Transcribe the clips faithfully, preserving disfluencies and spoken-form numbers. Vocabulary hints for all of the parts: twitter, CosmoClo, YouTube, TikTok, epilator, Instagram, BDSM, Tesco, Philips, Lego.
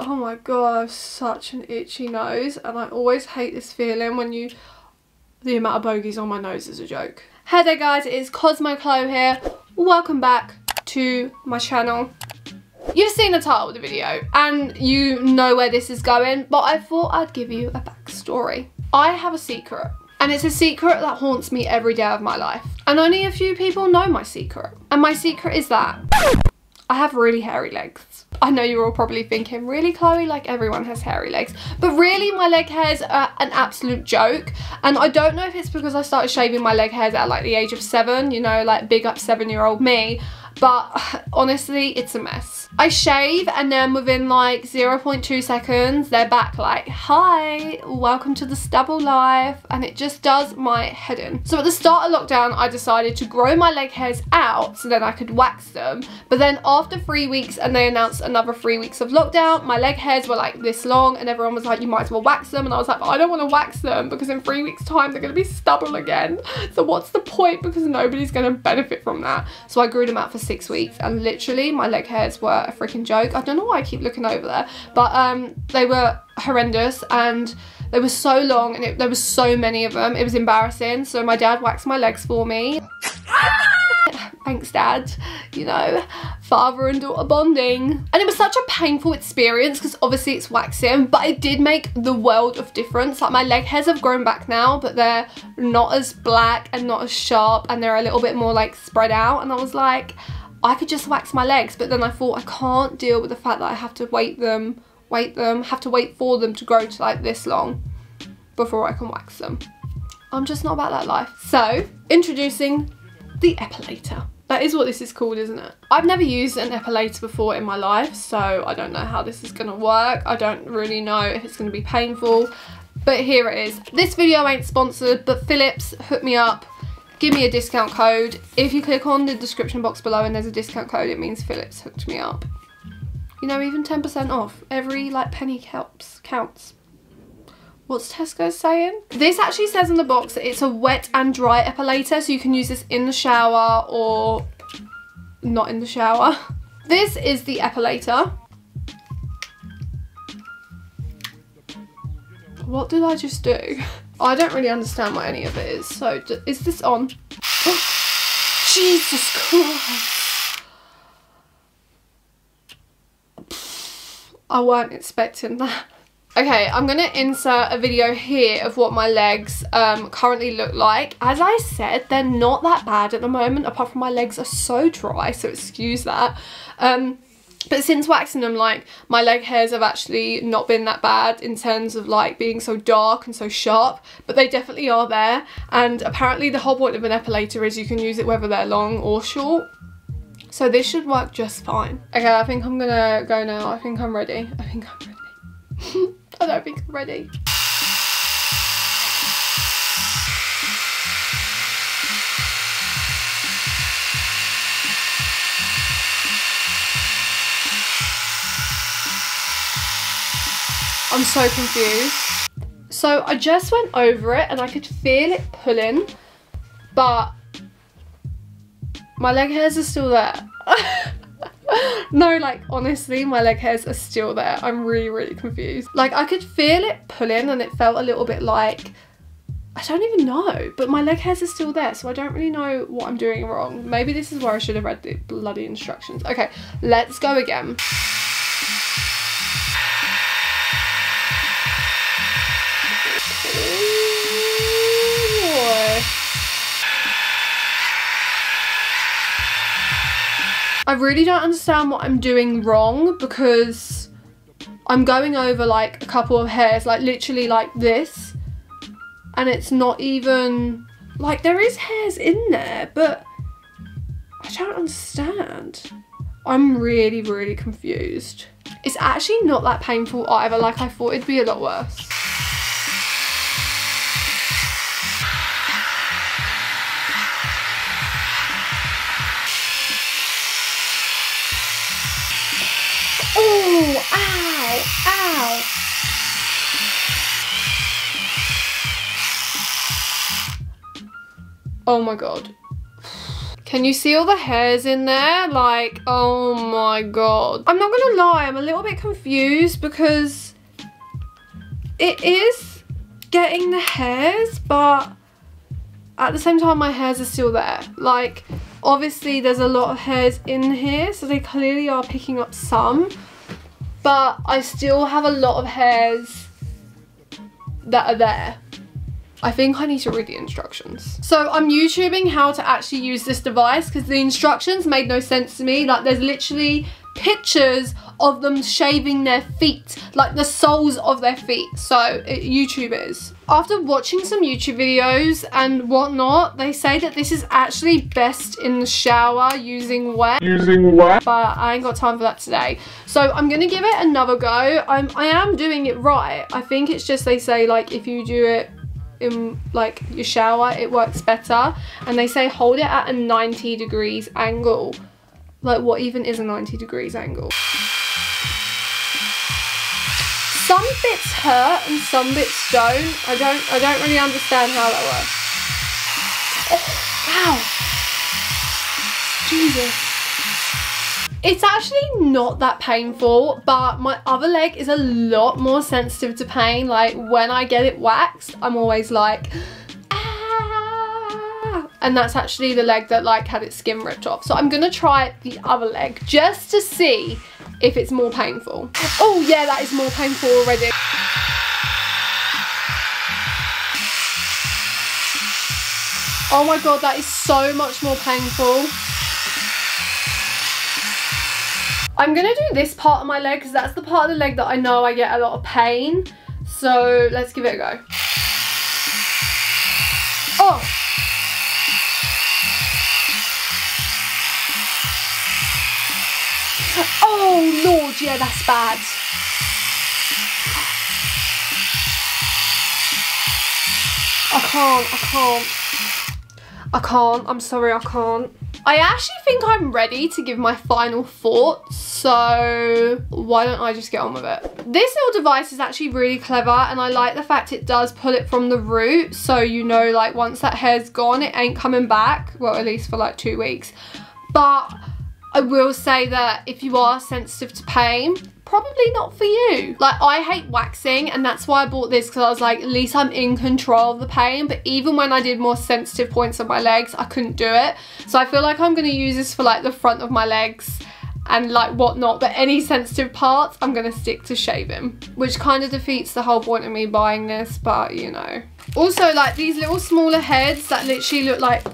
oh my god, I have such an itchy nose, and I always hate this feeling when you, the amount of bogeys on my nose is a joke. Hey there guys, it is CosmoClo here. Welcome back to my channel. You've seen the title of the video and you know where this is going, but I thought I'd give you a backstory. I have a secret, and it's a secret that haunts me every day of my life. And only a few people know my secret. And my secret is that I have really hairy legs. I know you're all probably thinking, really Chloe, like everyone has hairy legs. But really my leg hairs are an absolute joke. And I don't know if it's because I started shaving my leg hairs at like the age of seven, you know, like big up seven year old me. But honestly, it's a mess. I shave and then within like zero point two seconds, they're back like, hi, welcome to the stubble life. And it just does my head in. So at the start of lockdown, I decided to grow my leg hairs out so then I could wax them. But then after three weeks and they announced another three weeks of lockdown, my leg hairs were like this long and everyone was like, you might as well wax them. And I was like, but I don't want to wax them because in three weeks time, they're going to be stubble again. So what's the point? Because nobody's going to benefit from that. So I grew them out for six weeks and literally my leg hairs were a freaking joke. I don't know why I keep looking over there, but um they were horrendous and they were so long and it, there was so many of them, it was embarrassing. So my dad waxed my legs for me. Thanks dad, you know, father and daughter bonding. And it was such a painful experience because obviously it's waxing, but it did make the world of difference. Like my leg hairs have grown back now, but they're not as black and not as sharp and they're a little bit more like spread out. And I was like, I could just wax my legs. But then I thought I can't deal with the fact that I have to wait them, wait them, have to wait for them to grow to like this long before I can wax them. I'm just not about that life. So introducing the epilator. That is what this is called, isn't it? I've never used an epilator before in my life, so I don't know how this is gonna work. I don't really know if it's gonna be painful, but here it is. This video ain't sponsored, but Philips, hook me up, give me a discount code. If you click on the description box below and there's a discount code, it means Philips hooked me up. You know, even ten percent off. Every like penny helps, counts. What's Tesco saying? This actually says in the box that it's a wet and dry epilator, so you can use this in the shower or not in the shower. This is the epilator. What did I just do? I don't really understand what any of it is. So is this on? Oh, Jesus Christ. I weren't expecting that. Okay, I'm gonna insert a video here of what my legs um, currently look like. As I said, they're not that bad at the moment, apart from my legs are so dry, so excuse that. Um, but since waxing them, like, my leg hairs have actually not been that bad in terms of, like, being so dark and so sharp, but they definitely are there. And apparently the whole point of an epilator is you can use it whether they're long or short. So this should work just fine. Okay, I think I'm gonna go now. I think I'm ready. I think I'm ready. I don't think I'm ready. I'm so confused. So I just went over it and I could feel it pulling, but my leg hairs are still there. No, like, honestly, my leg hairs are still there. I'm really, really confused. Like, I could feel it pulling and it felt a little bit like, I don't even know, but my leg hairs are still there, so I don't really know what I'm doing wrong. Maybe this is where I should have read the bloody instructions. Okay, let's go again. I really don't understand what I'm doing wrong because I'm going over like a couple of hairs, like literally like this, and it's not even, like there is hairs in there, but I don't understand. I'm really, really confused. It's actually not that painful either, like I thought it'd be a lot worse. Ow, ow. Oh my god. Can you see all the hairs in there? Like, oh my god. I'm not gonna lie, I'm a little bit confused because it is getting the hairs, but at the same time my hairs are still there. Like, obviously there's a lot of hairs in here, so they clearly are picking up some, but I still have a lot of hairs that are there. I think I need to read the instructions. So I'm YouTubing how to actually use this device because the instructions made no sense to me. Like, there's literally pictures of them shaving their feet, like the soles of their feet. So it, YouTubers, after watching some YouTube videos and whatnot, they say that this is actually best in the shower using wet. Using wet. But I ain't got time for that today. So I'm gonna give it another go. I'm I am doing it right. I think it's just they say like if you do it in like your shower it works better, and they say hold it at a ninety degrees angle. Like, what even is a ninety degrees angle? Some bits hurt and some bits don't. I don't I don't really understand how that works. Oh, wow. Jesus. It's actually not that painful, but my other leg is a lot more sensitive to pain. Like, when I get it waxed, I'm always like, ah! And that's actually the leg that like had its skin ripped off. So I'm gonna try the other leg just to see if it's more painful. Oh yeah, that is more painful already. Oh my god, that is so much more painful. I'm gonna do this part of my leg because that's the part of the leg that I know I get a lot of pain. So let's give it a go. Oh! Oh lord, yeah, that's bad. I can't, I can't. I can't, I'm sorry, I can't. I actually think I'm ready to give my final thoughts, so why don't I just get on with it? This little device is actually really clever, and I like the fact it does pull it from the root, so you know, like, once that hair's gone, it ain't coming back, well, at least for like two weeks. But I will say that if you are sensitive to pain, probably not for you. Like, I hate waxing, and that's why I bought this, because I was like, at least I'm in control of the pain. But even when I did more sensitive points on my legs, I couldn't do it. So I feel like I'm gonna use this for like the front of my legs and like whatnot, but any sensitive parts, I'm gonna stick to shaving, which kind of defeats the whole point of me buying this, but you know. Also, like, these little smaller heads that literally look like,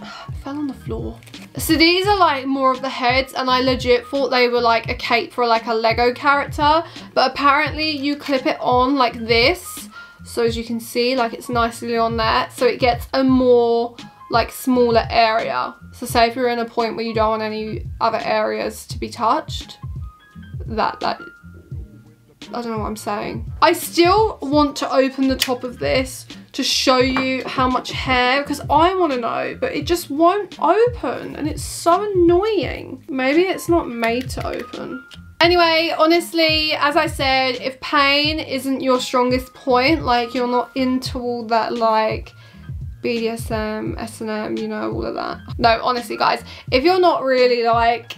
I fell on the floor. So these are like more of the heads, and I legit thought they were like a cape for like a Lego character, but apparently you clip it on like this, so as you can see, like, it's nicely on there, so it gets a more like smaller area. So say if you're in a point where you don't want any other areas to be touched, that that I don't know what I'm saying. I still want to open the top of this to show you how much hair, because I want to know, but it just won't open and it's so annoying. Maybe it's not made to open. Anyway, honestly, as I said, if pain isn't your strongest point, like, you're not into all that like B D S M, S and M, you know, all of that. No, honestly guys, if you're not really like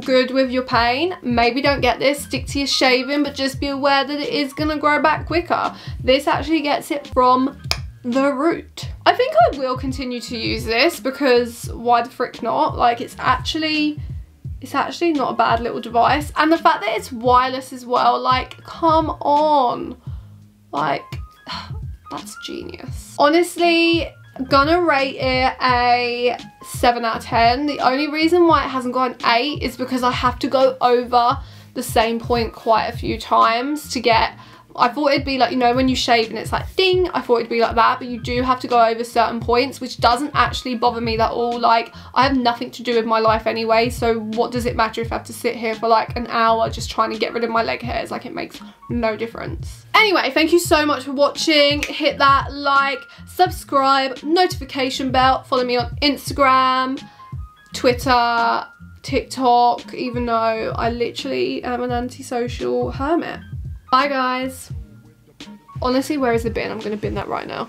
good with your pain, maybe don't get this, stick to your shaving, but just be aware that it is gonna grow back quicker. This actually gets it from the root. I think I will continue to use this because why the frick not? Like, it's actually it's actually not a bad little device, and the fact that it's wireless as well, like, come on, like, that's genius. Honestly, gonna rate it a seven out of ten. The only reason why it hasn't got an eight is because I have to go over the same point quite a few times to get, I thought it'd be like, you know, when you shave and it's like ding, I thought it'd be like that, but you do have to go over certain points, which doesn't actually bother me that all. Like, I have nothing to do with my life anyway, so what does it matter if I have to sit here for like an hour just trying to get rid of my leg hairs? Like, it makes no difference. Anyway, thank you so much for watching. Hit that like, subscribe, notification bell, follow me on Instagram, Twitter, TikTok, even though I literally am an antisocial hermit. Bye guys. Honestly, where is the bin? I'm gonna bin that right now.